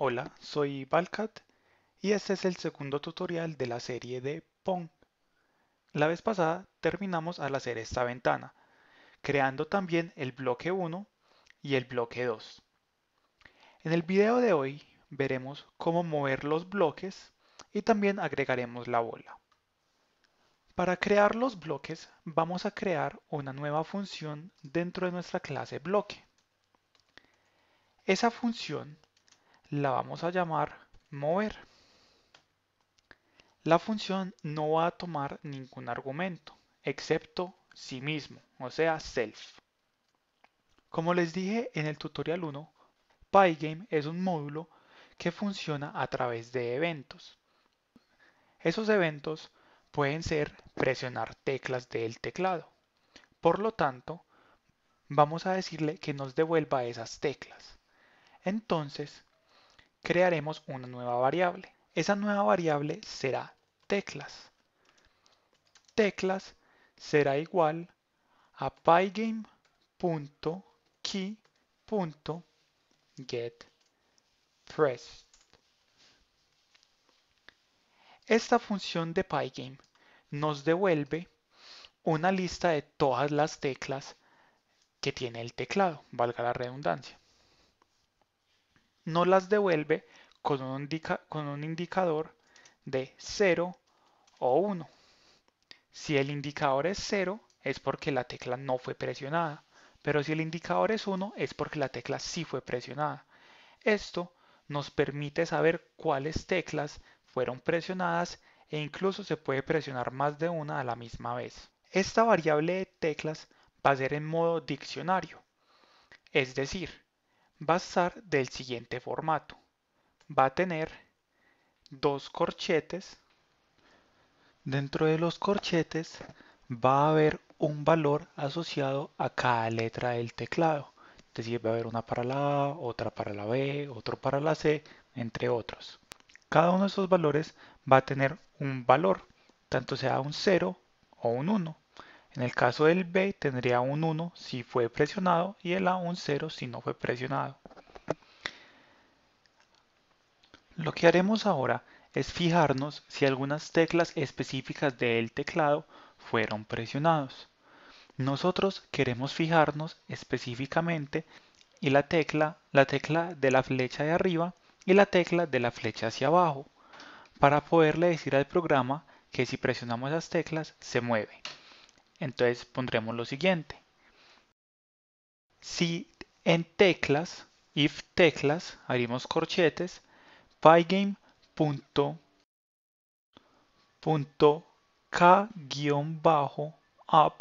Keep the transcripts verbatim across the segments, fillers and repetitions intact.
Hola, soy Balkcat y este es el segundo tutorial de la serie de Pong. La vez pasada terminamos al hacer esta ventana, creando también el bloque uno y el bloque dos. En el video de hoy veremos cómo mover los bloques y también agregaremos la bola. Para crear los bloques vamos a crear una nueva función dentro de nuestra clase bloque. Esa función la vamos a llamar mover. La función no va a tomar ningún argumento, excepto sí mismo, o sea, self. Como les dije en el tutorial uno, Pygame es un módulo que funciona a través de eventos. Esos eventos pueden ser presionar teclas del teclado. Por lo tanto, vamos a decirle que nos devuelva esas teclas. Entonces, crearemos una nueva variable. Esa nueva variable será teclas. Teclas será igual a pygame punto key punto getPressed. Esta función de Pygame nos devuelve una lista de todas las teclas que tiene el teclado, valga la redundancia. Nos las devuelve con un, indica, con un indicador de cero o uno. Si el indicador es cero es porque la tecla no fue presionada, pero si el indicador es uno es porque la tecla sí fue presionada. Esto nos permite saber cuáles teclas fueron presionadas e incluso se puede presionar más de una a la misma vez. Esta variable de teclas va a ser en modo diccionario, es decir, va a estar del siguiente formato. Va a tener dos corchetes. Dentro de los corchetes va a haber un valor asociado a cada letra del teclado. Es decir, va a haber una para la A, otra para la B, otro para la C, entre otros. Cada uno de esos valores va a tener un valor, tanto sea un cero o un uno. En el caso del B tendría un uno si fue presionado y el A un cero si no fue presionado. Lo que haremos ahora es fijarnos si algunas teclas específicas del teclado fueron presionadas. Nosotros queremos fijarnos específicamente en la tecla, la tecla de la flecha de arriba y la tecla de la flecha hacia abajo, para poderle decir al programa que si presionamos las teclas se mueve. Entonces pondremos lo siguiente. Si en teclas, if teclas, abrimos corchetes, pygame punto k guión up,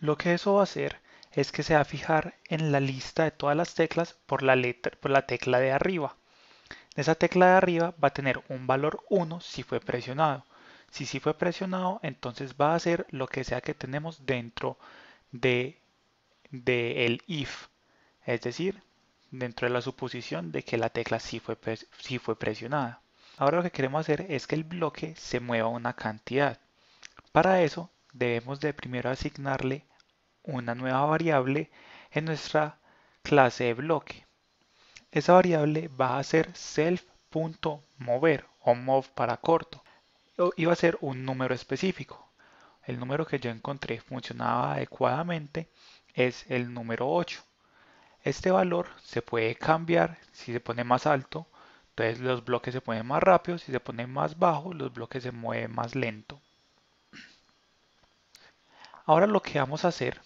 lo que eso va a hacer es que se va a fijar en la lista de todas las teclas por la, letra, por la tecla de arriba. Esa tecla de arriba va a tener un valor uno si fue presionado. Si sí fue presionado, entonces va a hacer lo que sea que tenemos dentro de, de el if, es decir, dentro de la suposición de que la tecla sí fue, sí fue presionada. Ahora lo que queremos hacer es que el bloque se mueva una cantidad. Para eso debemos de primero asignarle una nueva variable en nuestra clase de bloque. Esa variable va a ser self.mover o mov para corto. Iba a ser un número específico. El número que yo encontré funcionaba adecuadamente es el número ocho. Este valor se puede cambiar si se pone más alto, entonces los bloques se mueven más rápido, si se pone más bajo, los bloques se mueven más lento. Ahora lo que vamos a hacer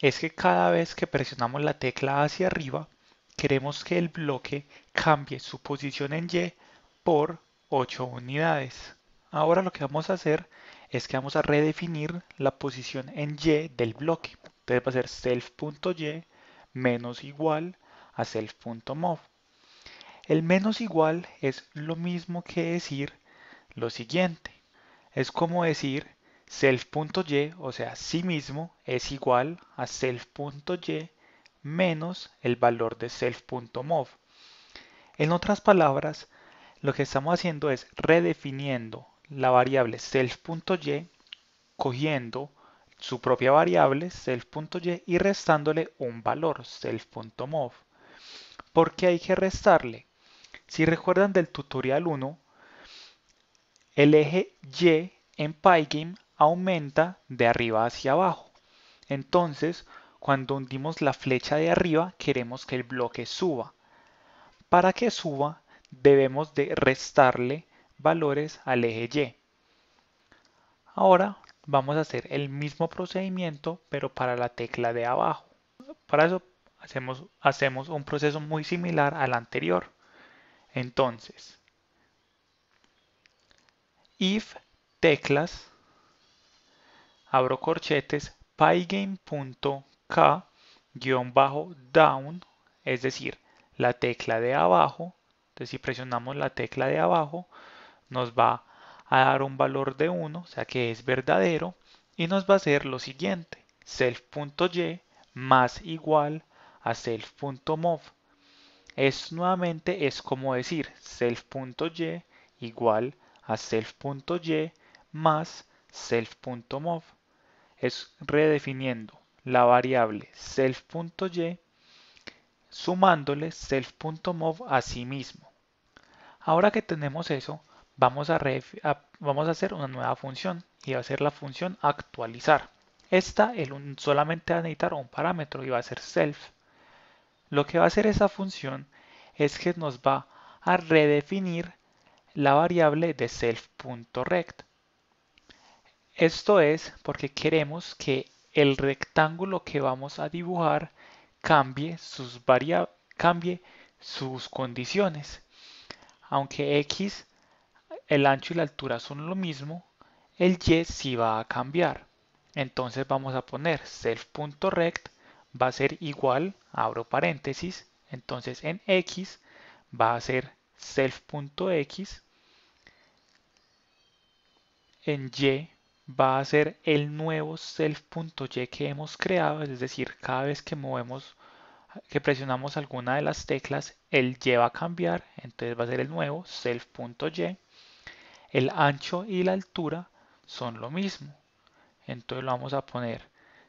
es que cada vez que presionamos la tecla hacia arriba, queremos que el bloque cambie su posición en Y por ocho unidades. Ahora lo que vamos a hacer es que vamos a redefinir la posición en Y del bloque. Entonces va a ser self.y menos igual a self.mov. El menos igual es lo mismo que decir lo siguiente. Es como decir self.y, o sea, sí mismo, es igual a self.y menos el valor de self.mov. En otras palabras, lo que estamos haciendo es redefiniendo la variable self.y, cogiendo su propia variable self.y y restándole un valor self.mov. ¿Por qué hay que restarle? Si recuerdan del tutorial uno, el eje Y en Pygame aumenta de arriba hacia abajo. Entonces, cuando hundimos la flecha de arriba, queremos que el bloque suba. Para que suba, debemos de restarle valores al eje Y. Ahora vamos a hacer el mismo procedimiento, pero para la tecla de abajo. Para eso hacemos, hacemos un proceso muy similar al anterior. Entonces, if teclas, abro corchetes, pygame punto k guión down, es decir, la tecla de abajo. Entonces, si presionamos la tecla de abajo, nos va a dar un valor de uno, o sea que es verdadero, y nos va a hacer lo siguiente: self.y más igual a self.mov. Es nuevamente es como decir self.y igual a self.y más self.mov. Es redefiniendo la variable self.y sumándole self.mov a sí mismo. Ahora que tenemos eso, vamos a, a, vamos a hacer una nueva función, y va a ser la función actualizar. Esta el un, solamente va a necesitar un parámetro y va a ser self. Lo que va a hacer esa función es que nos va a redefinir la variable de self.rect. Esto es porque queremos que el rectángulo que vamos a dibujar cambie sus, cambie sus condiciones. Aunque X, el ancho y la altura son lo mismo, el Y sí va a cambiar. Entonces vamos a poner self.rect va a ser igual, abro paréntesis, entonces en X va a ser self.x, en Y va a ser el nuevo self.y que hemos creado, es decir, cada vez que movemos, que presionamos alguna de las teclas, el Y va a cambiar, entonces va a ser el nuevo self.y. El ancho y la altura son lo mismo, entonces lo vamos a poner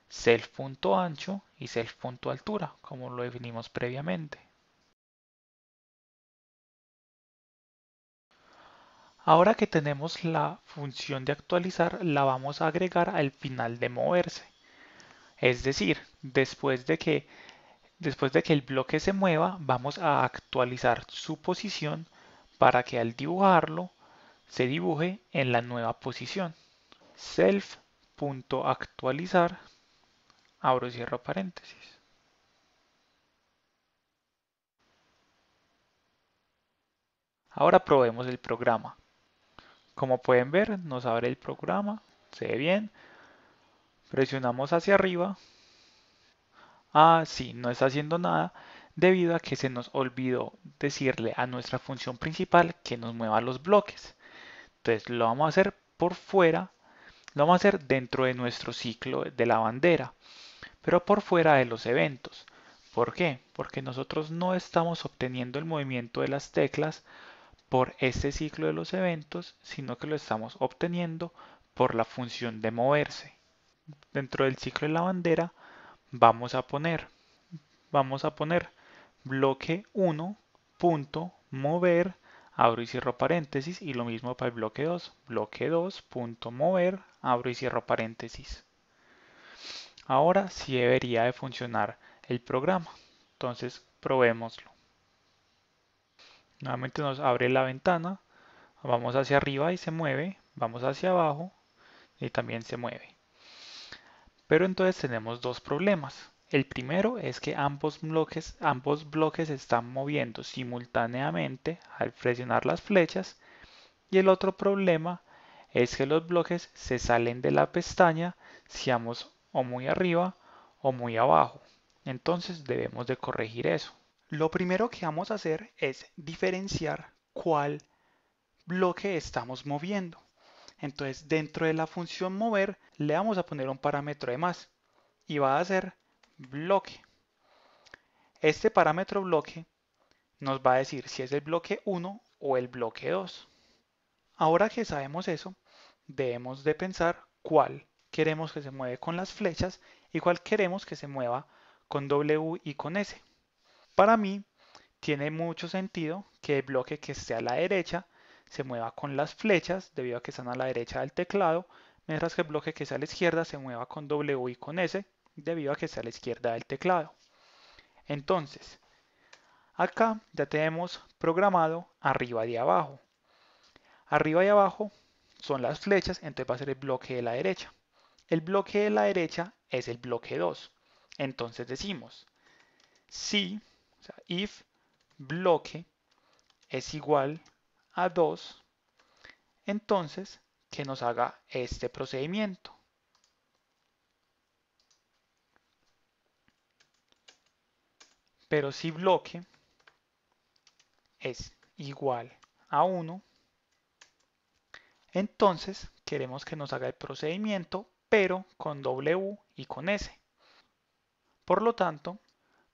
self.ancho y self.altura, como lo definimos previamente. Ahora que tenemos la función de actualizar, la vamos a agregar al final de moverse. Es decir, después de que, después de que el bloque se mueva, vamos a actualizar su posición para que al dibujarlo se dibuje en la nueva posición. Self.actualizar, abro y cierro paréntesis. Ahora probemos el programa. Como pueden ver, nos abre el programa, se ve bien, presionamos hacia arriba. Ah, sí, no está haciendo nada debido a que se nos olvidó decirle a nuestra función principal que nos mueva los bloques. Entonces lo vamos a hacer por fuera, lo vamos a hacer dentro de nuestro ciclo de la bandera, pero por fuera de los eventos. ¿Por qué? Porque nosotros no estamos obteniendo el movimiento de las teclas por este ciclo de los eventos, sino que lo estamos obteniendo por la función de moverse. Dentro del ciclo de la bandera vamos a poner, vamos a poner bloque uno punto mover, abro y cierro paréntesis, y lo mismo para el bloque dos, bloque dos punto mover, abro y cierro paréntesis. Ahora sí debería de funcionar el programa, entonces probémoslo. Nuevamente nos abre la ventana, vamos hacia arriba y se mueve, vamos hacia abajo y también se mueve. Pero entonces tenemos dos problemas. El primero es que ambos bloques, ambos bloques se están moviendo simultáneamente al presionar las flechas, y el otro problema es que los bloques se salen de la pestaña si vamos o muy arriba o muy abajo. Entonces debemos de corregir eso. Lo primero que vamos a hacer es diferenciar cuál bloque estamos moviendo. Entonces, dentro de la función mover le vamos a poner un parámetro de más, y va a ser bloque. Este parámetro bloque nos va a decir si es el bloque uno o el bloque dos. Ahora que sabemos eso, debemos de pensar cuál queremos que se mueva con las flechas y cuál queremos que se mueva con W y con S. Para mí tiene mucho sentido que el bloque que esté a la derecha se mueva con las flechas debido a que están a la derecha del teclado, mientras que el bloque que esté a la izquierda se mueva con W y con S debido a que esté a la izquierda del teclado. Entonces, acá ya tenemos programado arriba y abajo. Arriba y abajo son las flechas, entonces va a ser el bloque de la derecha. El bloque de la derecha es el bloque dos. Entonces decimos, si, o sea, if bloque es igual a dos, entonces que nos haga este procedimiento. Pero si bloque es igual a uno, entonces queremos que nos haga el procedimiento, pero con W y con S. Por lo tanto,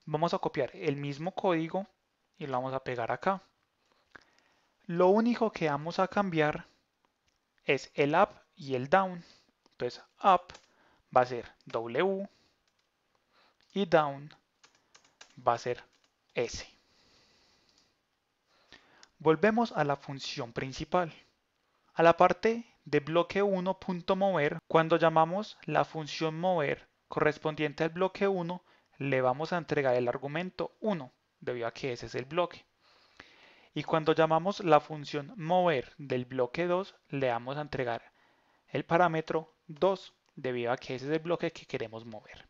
vamos a copiar el mismo código y lo vamos a pegar acá. Lo único que vamos a cambiar es el up y el down. Entonces up va a ser W y down va a ser S. Volvemos a la función principal, a la parte de bloque uno.mover. Cuando llamamos la función mover correspondiente al bloque uno, le vamos a entregar el argumento uno, debido a que ese es el bloque. Y cuando llamamos la función mover del bloque dos, le vamos a entregar el parámetro dos, debido a que ese es el bloque que queremos mover.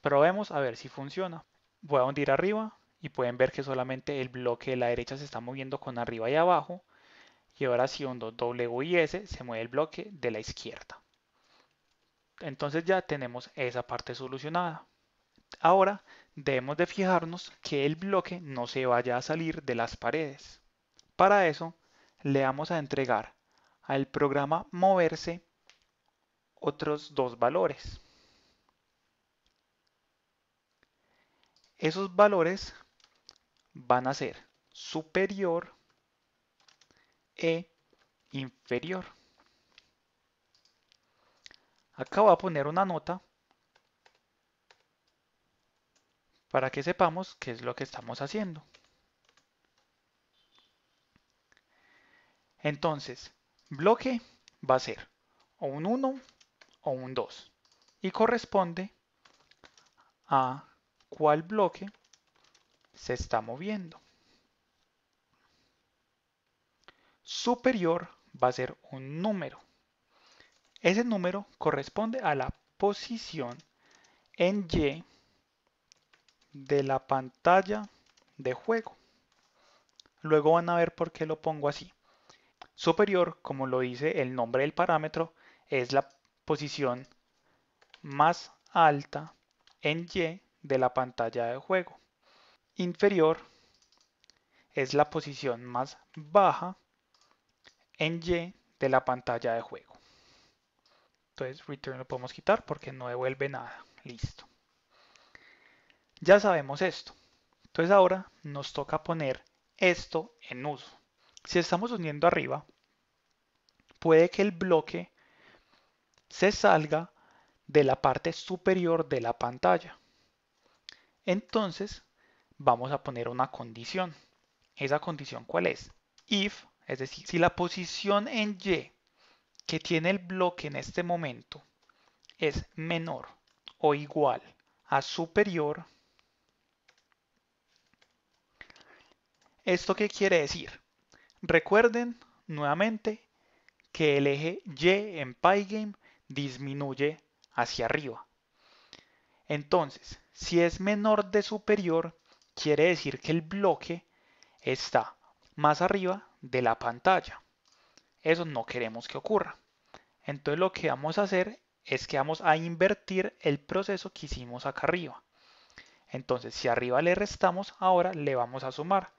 Probemos a ver si funciona. Voy a hundir arriba y pueden ver que solamente el bloque de la derecha se está moviendo con arriba y abajo. Y ahora si hundo W y S, se mueve el bloque de la izquierda. Entonces ya tenemos esa parte solucionada. Ahora debemos de fijarnos que el bloque no se vaya a salir de las paredes. Para eso le vamos a entregar al programa moverse otros dos valores. Esos valores van a ser superior e inferior. Acá voy a poner una nota para que sepamos qué es lo que estamos haciendo. Entonces, bloque va a ser o un uno o un dos. Y corresponde a cuál bloque se está moviendo. Superior va a ser un número. Ese número corresponde a la posición en Y de la pantalla de juego. Luego van a ver por qué lo pongo así. Superior, como lo dice el nombre del parámetro, es la posición más alta en Y de la pantalla de juego. Inferior es la posición más baja en Y de la pantalla de juego. Entonces return lo podemos quitar porque no devuelve nada. Listo. Ya sabemos esto. Entonces ahora nos toca poner esto en uso. Si estamos uniendo arriba, puede que el bloque se salga de la parte superior de la pantalla. Entonces vamos a poner una condición. ¿Esa condición cuál es? If, es decir, si la posición en Y que tiene el bloque en este momento es menor o igual a superior. ¿Esto qué quiere decir? Recuerden nuevamente que el eje Y en Pygame disminuye hacia arriba. Entonces, si es menor de superior, quiere decir que el bloque está más arriba de la pantalla. Eso no queremos que ocurra. Entonces lo que vamos a hacer es que vamos a invertir el proceso que hicimos acá arriba. Entonces, si arriba le restamos, ahora le vamos a sumar.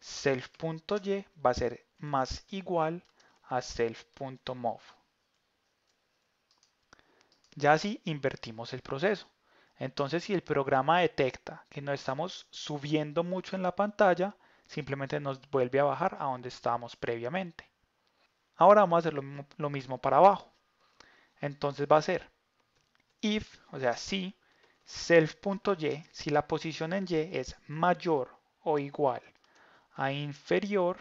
self.y va a ser más igual a self.mov. Ya así invertimos el proceso. Entonces, si el programa detecta que no estamos subiendo mucho en la pantalla, simplemente nos vuelve a bajar a donde estábamos previamente. Ahora vamos a hacer lo mismo, lo mismo para abajo. Entonces va a ser if, o sea, si self.y, si la posición en Y es mayor o igual a inferior.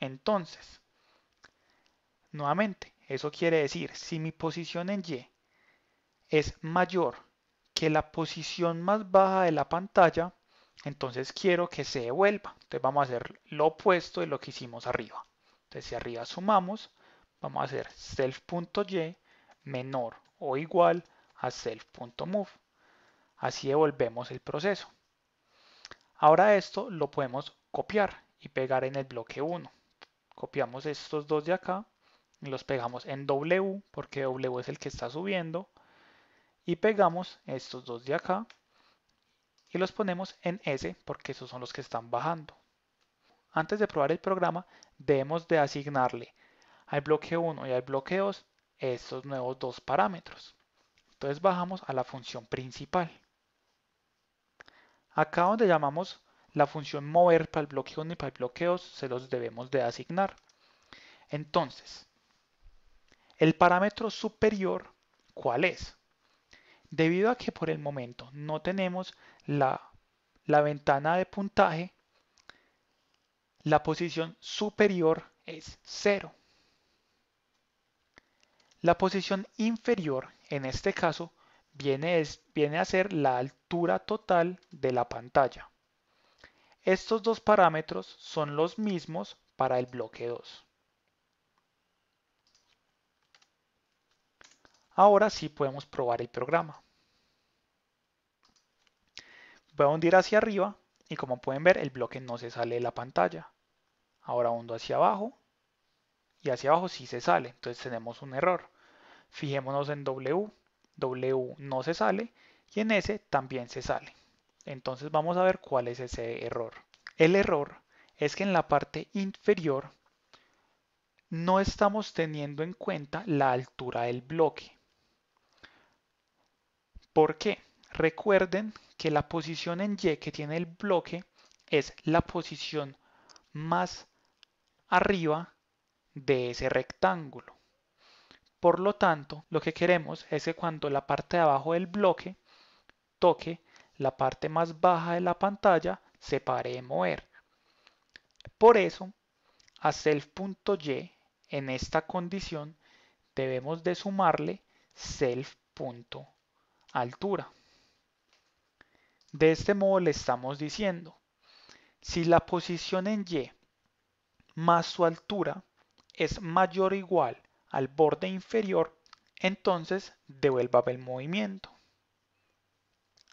Entonces, nuevamente, eso quiere decir, si mi posición en Y es mayor que la posición más baja de la pantalla, entonces quiero que se devuelva. Entonces vamos a hacer lo opuesto de lo que hicimos arriba. Entonces si arriba sumamos, vamos a hacer self.y menor o igual a self.move. Así devolvemos el proceso. Ahora esto lo podemos copiar y pegar en el bloque uno. Copiamos estos dos de acá y los pegamos en W porque W es el que está subiendo. Y pegamos estos dos de acá y los ponemos en S porque esos son los que están bajando. Antes de probar el programa debemos de asignarle al bloque uno y al bloque dos estos nuevos dos parámetros. Entonces bajamos a la función principal. Acá donde llamamos la función mover para el bloque uno y para el bloque dos se los debemos de asignar. Entonces, el parámetro superior, ¿cuál es? Debido a que por el momento no tenemos la, la ventana de puntaje, la posición superior es cero. La posición inferior, en este caso, viene, es, viene a ser la altura total de la pantalla. Estos dos parámetros son los mismos para el bloque dos. Ahora sí podemos probar el programa. Voy a hundir hacia arriba y como pueden ver el bloque no se sale de la pantalla. Ahora hundo hacia abajo y hacia abajo sí se sale, entonces tenemos un error. Fijémonos en W, W no se sale y en S también se sale. Entonces vamos a ver cuál es ese error. El error es que en la parte inferior no estamos teniendo en cuenta la altura del bloque. ¿Por qué? Recuerden que la posición en Y que tiene el bloque es la posición más arriba de ese rectángulo. Por lo tanto, lo que queremos es que cuando la parte de abajo del bloque toque la parte más baja de la pantalla, se pare de mover. Por eso, a self.y, en esta condición, debemos de sumarle self.altura. De este modo le estamos diciendo, si la posición en Y más su altura es mayor o igual al borde inferior, entonces devuélvame el movimiento.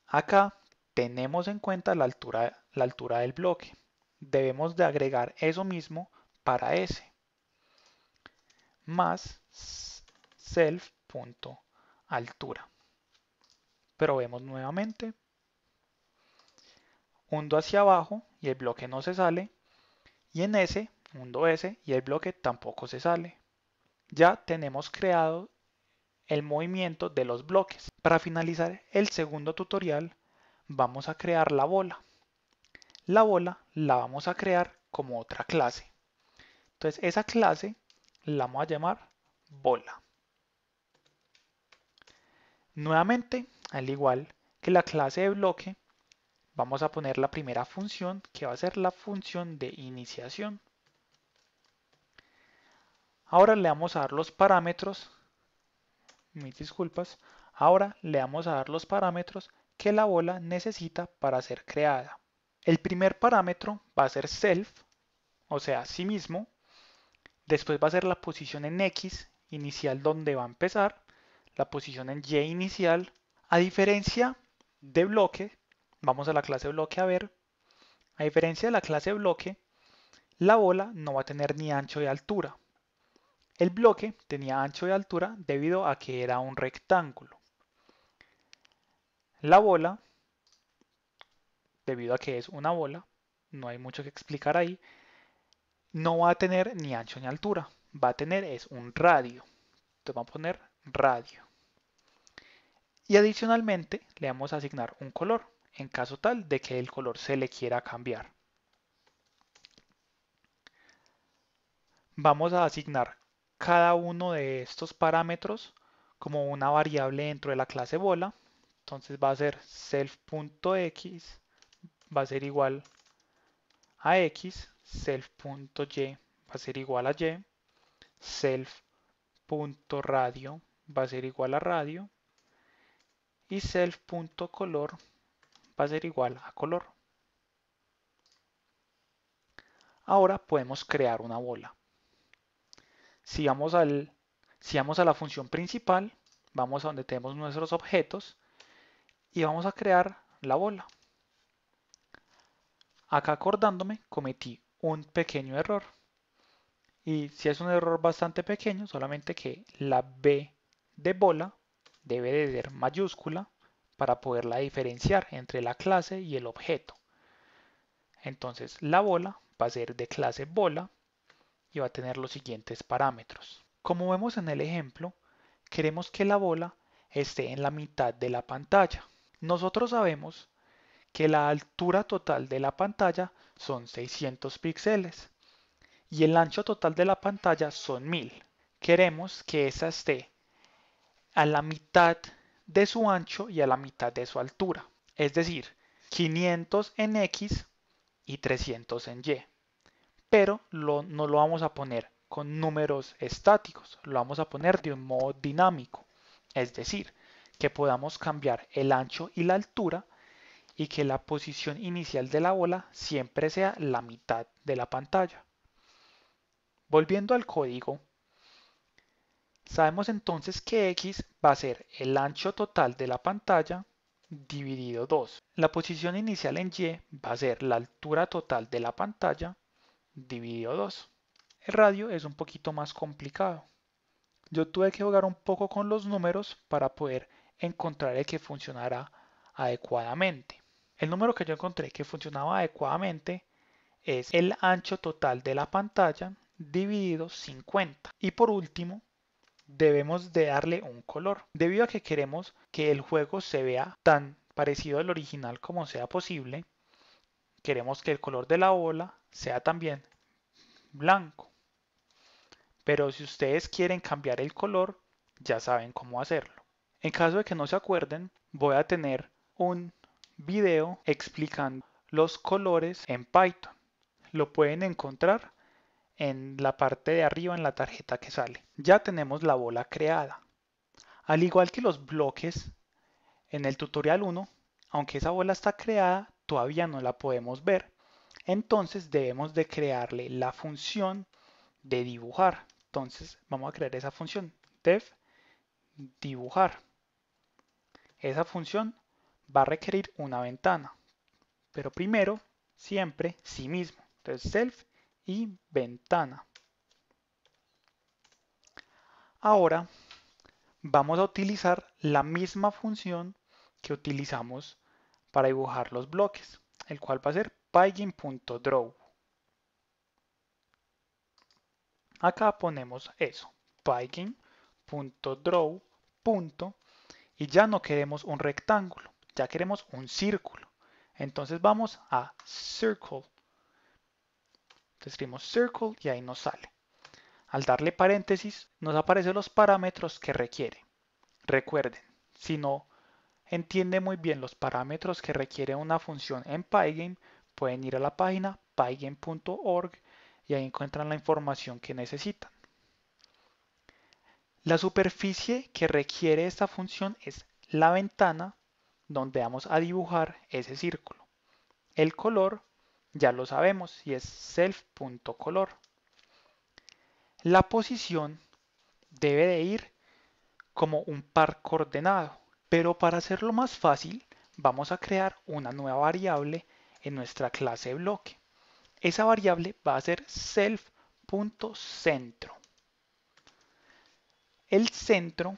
Acá tenemos en cuenta la altura, la altura del bloque. Debemos de agregar eso mismo para S. Más self.altura. Probemos nuevamente. Hundo hacia abajo y el bloque no se sale. Y en S, hundo S y el bloque tampoco se sale. Ya tenemos creado el movimiento de los bloques. Para finalizar el segundo tutorial, vamos a crear la bola. La bola la vamos a crear como otra clase. Entonces esa clase la vamos a llamar bola. Nuevamente, al igual que la clase de bloque, vamos a poner la primera función que va a ser la función de iniciación. Ahora le vamos a dar los parámetros, mis disculpas, ahora le vamos a dar los parámetros que la bola necesita para ser creada. El primer parámetro va a ser self, o sea, sí mismo, después va a ser la posición en X inicial donde va a empezar, la posición en Y inicial, a diferencia de bloque. Vamos a la clase bloque a ver. A diferencia de la clase bloque, la bola no va a tener ni ancho ni altura. El bloque tenía ancho y altura debido a que era un rectángulo. La bola, debido a que es una bola, no hay mucho que explicar ahí, no va a tener ni ancho ni altura. Va a tener es un radio. Entonces vamos a poner radio. Y adicionalmente le vamos a asignar un color, en caso tal de que el color se le quiera cambiar. Vamos a asignar cada uno de estos parámetros como una variable dentro de la clase bola. Entonces va a ser self.x, va a ser igual a x, self.y va a ser igual a y, self.radio va a ser igual a radio y self.color va a ser igual a color. Ahora podemos crear una bola. Si vamos, al, si vamos a la función principal, vamos a donde tenemos nuestros objetos y vamos a crear la bola. Acá acordándome, cometí un pequeño error. Y si es un error bastante pequeño, solamente que la B de bola debe de ser mayúscula para poderla diferenciar entre la clase y el objeto. Entonces la bola va a ser de clase bola y va a tener los siguientes parámetros. Como vemos en el ejemplo, queremos que la bola esté en la mitad de la pantalla. Nosotros sabemos que la altura total de la pantalla son seiscientos píxeles y el ancho total de la pantalla son mil. Queremos que esa esté a la mitad de su ancho y a la mitad de su altura, es decir, quinientos en X y trescientos en Y, pero lo, no lo vamos a poner con números estáticos, lo vamos a poner de un modo dinámico, es decir, que podamos cambiar el ancho y la altura y que la posición inicial de la bola siempre sea la mitad de la pantalla. Volviendo al código, sabemos entonces que X va a ser el ancho total de la pantalla dividido dos. La posición inicial en Y va a ser la altura total de la pantalla dividido dos. El radio es un poquito más complicado. Yo tuve que jugar un poco con los números para poder encontrar el que funcionara adecuadamente. El número que yo encontré que funcionaba adecuadamente es el ancho total de la pantalla dividido cincuenta. Y por último, debemos de darle un color. Debido a que queremos que el juego se vea tan parecido al original como sea posible, queremos que el color de la bola sea también blanco. Pero si ustedes quieren cambiar el color, ya saben cómo hacerlo. En caso de que no se acuerden, voy a tener un video explicando los colores en Python. Lo pueden encontrar en la parte de arriba en la tarjeta que sale. Ya tenemos la bola creada. Al igual que los bloques en el tutorial uno, aunque esa bola está creada, todavía no la podemos ver. Entonces debemos de crearle la función de dibujar. Entonces vamos a crear esa función, def dibujar. Esa función va a requerir una ventana, pero primero siempre sí mismo, entonces self y ventana. Ahora vamos a utilizar la misma función que utilizamos para dibujar los bloques, el cual va a ser pygame.draw. Acá ponemos eso, pygame.draw. Y ya no queremos un rectángulo, ya queremos un círculo. Entonces vamos a circle. Escribimos circle y ahí nos sale. Al darle paréntesis nos aparecen los parámetros que requiere. Recuerden, si no entiende muy bien los parámetros que requiere una función en Pygame, pueden ir a la página pygame punto org y ahí encuentran la información que necesitan. La superficie que requiere esta función es la ventana donde vamos a dibujar ese círculo. El color ya lo sabemos y es self.color. La posición debe de ir como un par coordenado, pero para hacerlo más fácil vamos a crear una nueva variable en nuestra clase bloque. Esa variable va a ser self.centro. El centro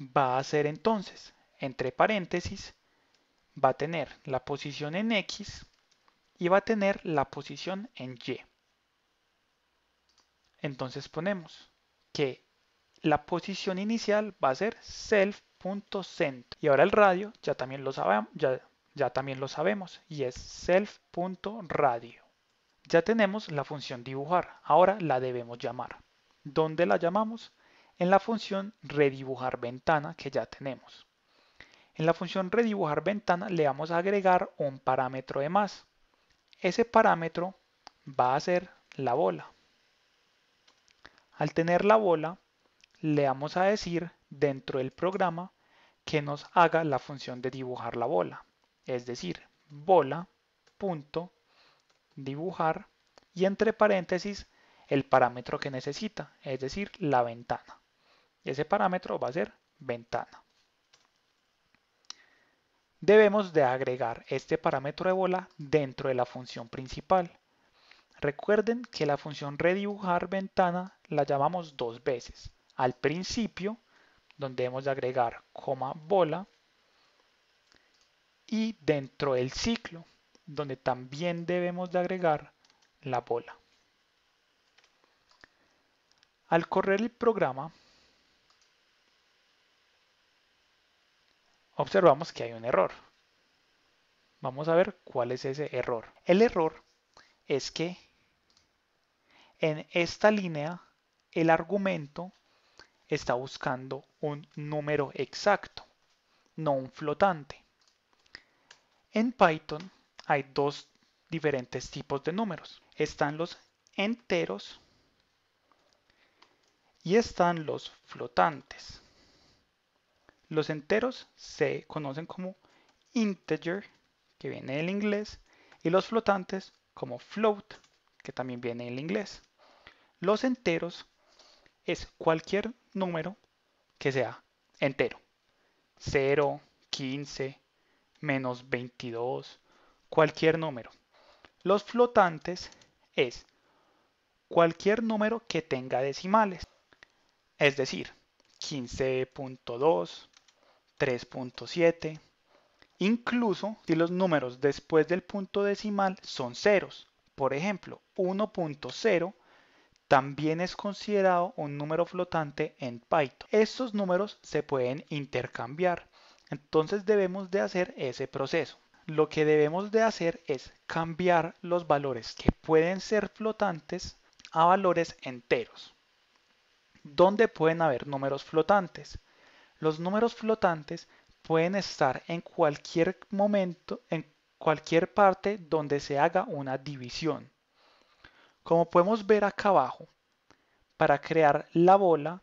va a ser entonces, entre paréntesis, va a tener la posición en X y va a tener la posición en Y. Entonces ponemos que la posición inicial va a ser self.centro. Y ahora el radio ya también lo sabemos, ya, ya también lo sabemos y es self.radio. Ya tenemos la función dibujar, ahora la debemos llamar. ¿Dónde la llamamos? En la función redibujar ventana que ya tenemos. En la función redibujar ventana le vamos a agregar un parámetro de más. ese parámetro va a ser la bola. Al tener la bola, le vamos a decir dentro del programa que nos haga la función de dibujar la bola. Es decir, bola.dibujar y entre paréntesis el parámetro que necesita, es decir, la ventana. Y ese parámetro va a ser ventana. Debemos de agregar este parámetro de bola dentro de la función principal. Recuerden que la función redibujar ventana la llamamos dos veces. Al principio, donde hemos de agregar coma bola, y dentro del ciclo, donde también debemos de agregar la bola. Al correr el programa, observamos que hay un error. Vamos a ver cuál es ese error. El error es que en esta línea el argumento está buscando un número exacto, no un flotante. En Python hay dos diferentes tipos de números. Están los enteros y están los flotantes. Los enteros se conocen como integer, que viene del inglés, y los flotantes como float, que también viene del inglés. Los enteros es cualquier número que sea entero. cero, quince, menos veintidós, cualquier número. Los flotantes es cualquier número que tenga decimales, es decir, quince punto dos, tres punto siete, incluso si los números después del punto decimal son ceros. Por ejemplo, uno punto cero también es considerado un número flotante en Python. Estos números se pueden intercambiar, entonces debemos de hacer ese proceso. Lo que debemos de hacer es cambiar los valores que pueden ser flotantes a valores enteros, donde pueden haber números flotantes. Los números flotantes pueden estar en cualquier momento, en cualquier parte donde se haga una división. Como podemos ver acá abajo, para crear la bola,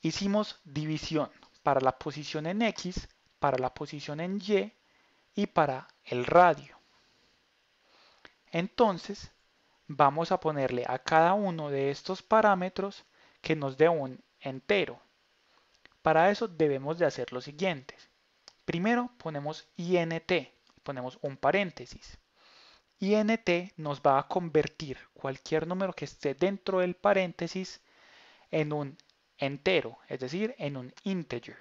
hicimos división para la posición en X, para la posición en Y y para el radio. Entonces, vamos a ponerle a cada uno de estos parámetros que nos dé un entero. Para eso debemos de hacer lo siguiente. Primero ponemos int, ponemos un paréntesis. Int nos va a convertir cualquier número que esté dentro del paréntesis en un entero, es decir, en un integer.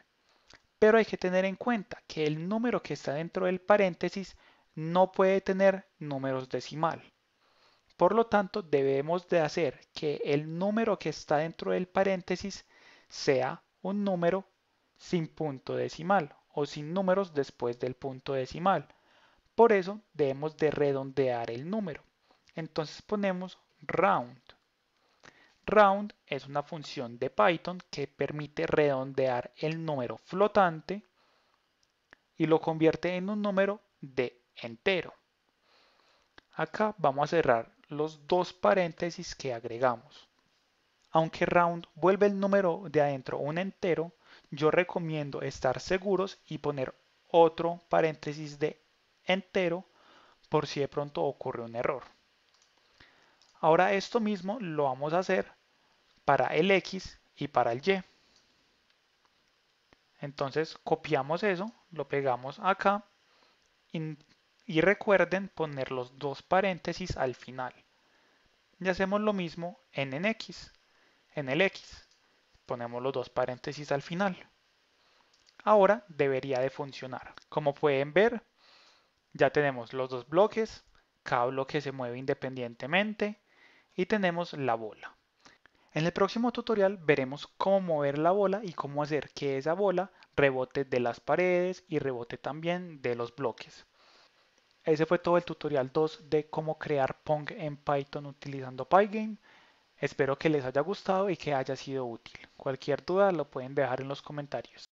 Pero hay que tener en cuenta que el número que está dentro del paréntesis no puede tener números decimal. Por lo tanto, debemos de hacer que el número que está dentro del paréntesis sea un número sin punto decimal o sin números después del punto decimal. Por eso debemos de redondear el número. Entonces ponemos round. Round es una función de Python que permite redondear el número flotante y lo convierte en un número de entero. Acá vamos a cerrar los dos paréntesis que agregamos. Aunque round vuelve el número de adentro un entero, yo recomiendo estar seguros y poner otro paréntesis de entero por si de pronto ocurre un error. Ahora esto mismo lo vamos a hacer para el X y para el Y. Entonces copiamos eso, lo pegamos acá y, y recuerden poner los dos paréntesis al final. Y hacemos lo mismo en, en X. En el X ponemos los dos paréntesis al final. Ahora debería de funcionar. Como pueden ver, ya tenemos los dos bloques, cada bloque se mueve independientemente y tenemos la bola. En el próximo tutorial veremos cómo mover la bola y cómo hacer que esa bola rebote de las paredes y rebote también de los bloques. Ese fue todo el tutorial dos de cómo crear Pong en Python utilizando Pygame. Espero que les haya gustado y que haya sido útil. Cualquier duda lo pueden dejar en los comentarios.